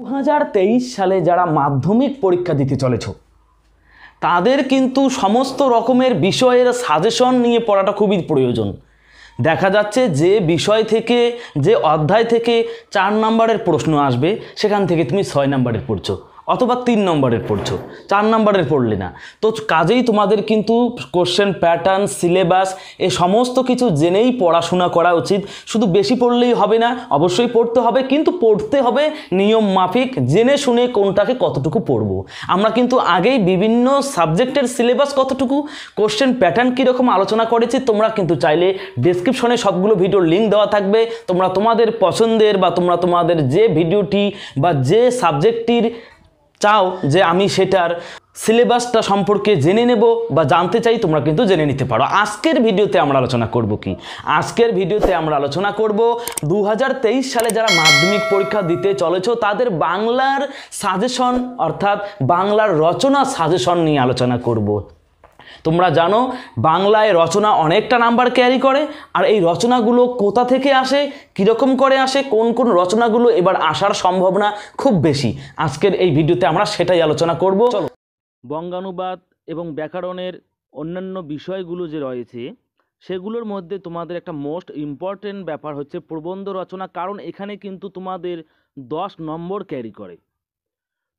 2023 साले जरा माध्यमिक परीक्षा दीते चले तादेर किन्तु समस्त रकमेर विषयेर साजेशन निये पढ़ाटा खूबी प्रयोजन। देखा जाच्छे जे विषय थेके जे अध्याय थेके 4 नम्बरेर प्रश्न आसबे सेखान थेके तुमि 6 नम्बरेर पढ़छो अथवा 3 नम्बरेर पढ़छो, 4 नम्बरेर पढ़ले ना। तो काजेई तोमादेर किन्तु कोश्चेन पैटार्न सिलेबास ए समस्त किछु जेनेई पढ़ाशोना करा उचित। शुधु बेशी पढ़लेई होबे ना, अवश्यई पढ़ते होबे, किन्तु पढ़ते होबे नियम माफिक, जेने शुने कोनटाके कतटुकू पढ़बो। आमरा किन्तु आगेई विभिन्न साबजेक्टेर सिलेबास कतटुकू कोश्चेन पैटार्न कि रकम आलोचना करेछि। तोमरा किन्तु चाइले डेसक्रिप्शने सबगुलो भिडियोर लिंक देवा थाकबे, तोमरा तोमादेर पछन्देर बा तोमरा तोमादेर जे भिडियोटी बा जे साबजेक्टटिर चाओ जे आमी सेटार सिलेबासटा सम्पर्के जेने नेब बा जानते चाइ तोमरा किन्तु जेने निते पारो। आजकेर भिडियोते आमरा आलोचना करब कि आजकेर भिडियोते आमरा आलोचना करब 2023 साले जारा माध्यमिक परीक्षा दिते चलेछो तादेर बांगलार साजेशन अर्थात बांगलार रचना साजेशन निये आलोचना करब। তোমরা জানো বাংলায় রচনা অনেকটা নাম্বার ক্যারি করে, আর এই রচনাগুলো কোথা থেকে আসে, কি রকম করে আসে, কোন কোন রচনাগুলো এবার আসার সম্ভাবনা খুব বেশি, আজকের এই ভিডিওতে আমরা সেটাই আলোচনা করব। চলো বঙ্গানুবাদ এবং ব্যাকরণের অন্যান্য বিষয়গুলো যে রয়েছে সেগুলোর মধ্যে তোমাদের একটা মোস্ট ইম্পর্টেন্ট ব্যাপার হচ্ছে প্রবন্ধ রচনা, কারণ এখানে কিন্তু তোমাদের 10 নম্বর ক্যারি করে।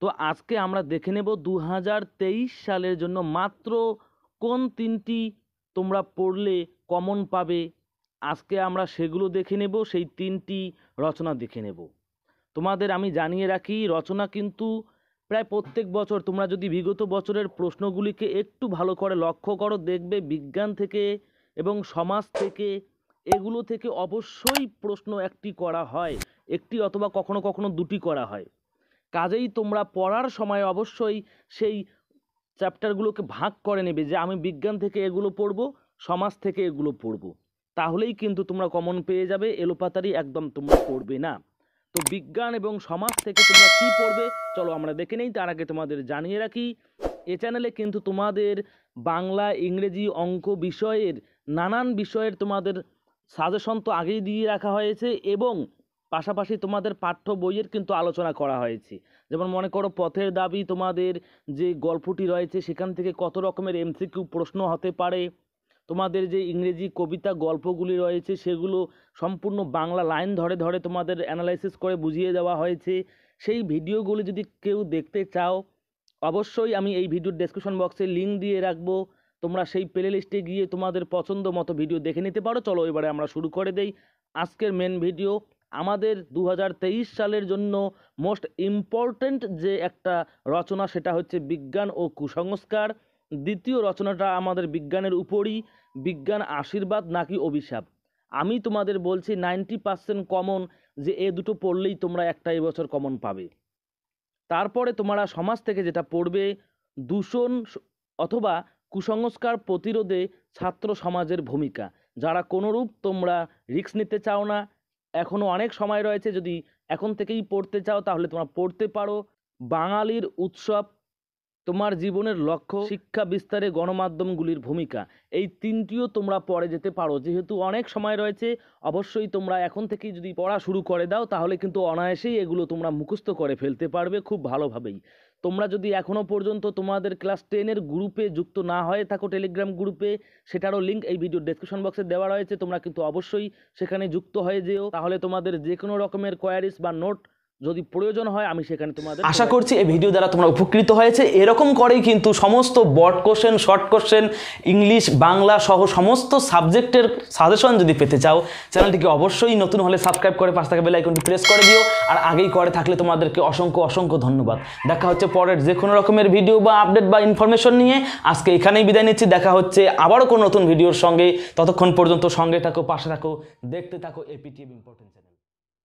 তো আজকে আমরা দেখে নেব 2023 সালের জন্য মাত্র কোন তিনটি তোমরা পড়লে কমন পাবে। আজকে আমরা সেগুলো দেখে নেব, সেই তিনটি রচনা দেখে নেব। তোমাদের আমি জানিয়ে রাখি রচনা কিন্তু প্রায় প্রত্যেক বছর, তোমরা যদি বিগত বছরের প্রশ্নগুলিকে একটু ভালো করে লক্ষ্য করো দেখবে বিজ্ঞান থেকে এবং সমাজ থেকে এগুলো থেকে অবশ্যই প্রশ্ন একটি করা হয়, একটি অথবা কখনো কখনো দুটি করা হয়। কাজেই তোমরা পড়ার সময় অবশ্যই সেই চ্যাপ্টারগুলোকে ভাগ করে নেবে যে আমি বিজ্ঞান থেকে এগুলো পড়ব, সমাজ থেকে এগুলো পড়ব, তাহলেই কিন্তু তোমরা কমন পেয়ে যাবে। এলোপাতারি একদম তোমরা পড়বে না। তো বিজ্ঞান এবং সমাজ থেকে তোমরা কী পড়বে চলো আমরা দেখে নেই। তার আগে তোমাদের জানিয়ে রাখি এ চ্যানেলে কিন্তু তোমাদের বাংলা, ইংরেজি, অঙ্ক বিষয়ের নানান বিষয়ের তোমাদের সাজেশন তো আগেই দিয়ে রাখা হয়েছে এবং পাশাপাশি তোমাদের পাঠ্য বইয়ের কিন্তু আলোচনা করা হয়েছে। যেমন মনে করো পথের দাবি তোমাদের যে গল্পটি রয়েছে সেখান থেকে কত রকমের এমসিকিউ প্রশ্ন হতে পারে, তোমাদের যে ইংরেজি কবিতা গল্পগুলি রয়েছে সেগুলো সম্পূর্ণ বাংলা লাইন ধরে ধরে তোমাদের অ্যানালাইসিস করে বুঝিয়ে দেওয়া হয়েছে। সেই ভিডিওগুলি যদি কেউ দেখতে চাও অবশ্যই আমি এই ভিডিওর ডেসক্রিপশন বক্সে লিঙ্ক দিয়ে রাখবো, তোমরা সেই প্লে লিস্টে গিয়ে তোমাদের পছন্দ মতো ভিডিও দেখে নিতে পারো। চলো এবারে আমরা শুরু করে দেই আজকের মেন ভিডিও। আমাদের 2023 সালের জন্য মোস্ট ইম্পর্টেন্ট যে একটা রচনা সেটা হচ্ছে বিজ্ঞান ও কুসংস্কার। দ্বিতীয় রচনাটা আমাদের বিজ্ঞানের উপরই, বিজ্ঞান আশীর্বাদ নাকি অভিশাপ। আমি তোমাদের বলছি 90% কমন, যে এ দুটো পড়লেই তোমরা একটা এবছর কমন পাবে। তারপরে তোমরা সমাজ থেকে যেটা পড়বে দূষণ অথবা কুসংস্কার প্রতিরোধে ছাত্র সমাজের ভূমিকা। যারা কোনোরূপ তোমরা রিস্ক নিতে চাও না এখনও অনেক সময় রয়েছে, যদি এখন থেকেই পড়তে চাও তাহলে তোমরা পড়তে পারো। বাঙালির উৎসব, তোমার জীবনের লক্ষ্য, শিক্ষা বিস্তারে গণমাধ্যমগুলির ভূমিকা, এই তিনটিও তোমরা পড়ে যেতে পারো। যেহেতু অনেক সময় রয়েছে অবশ্যই তোমরা এখন থেকেই যদি পড়া শুরু করে দাও তাহলে কিন্তু অনায়াসেই এগুলো তোমরা মুখস্থ করে ফেলতে পারবে খুব ভালোভাবেই। তোমরা যদি এখনও পর্যন্ত তোমাদের ক্লাস 10-এর গ্রুপে যুক্ত না হয়ে থাকো, টেলিগ্রাম গ্রুপে, সেটারও লিঙ্ক এই ভিডিও ডেসক্রিপশন বক্সে দেওয়া রয়েছে, তোমরা কিন্তু অবশ্যই সেখানে যুক্ত হয়ে যেও। তাহলে তোমাদের যে কোনো রকমের কোয়ারিজ বা নোট যদি প্রয়োজন হয় আমি সেখানে তোমাদের। আশা করছি এই ভিডিও দ্বারা তোমরা উপকৃত হয়েছে। এরকম করেই কিন্তু সমস্ত বড question, short question, English, Bangla সহ সমস্ত সাবজেক্টের সাজেশন যদি পেতে চাও চ্যানেলটিকে অবশ্যই নতুন হলে সাবস্ক্রাইব করে পাশে থাকা বেল আইকনটি প্রেস করে দিও। আর আগেই করে থাকলে তোমাদেরকে অসংখ্য ধন্যবাদ। দেখা হচ্ছে পরের যে কোনো রকমের ভিডিও বা আপডেট বা ইনফরমেশন নিয়ে। আজকে এখানেই বিদায় নিচ্ছি, দেখা হচ্ছে আবারও কোনো নতুন ভিডিওর সঙ্গে। ততক্ষণ পর্যন্ত সঙ্গে থাকো, পাশে থাকো, দেখতে থাকো এপিটিএম ইম্পর্টেন্ট।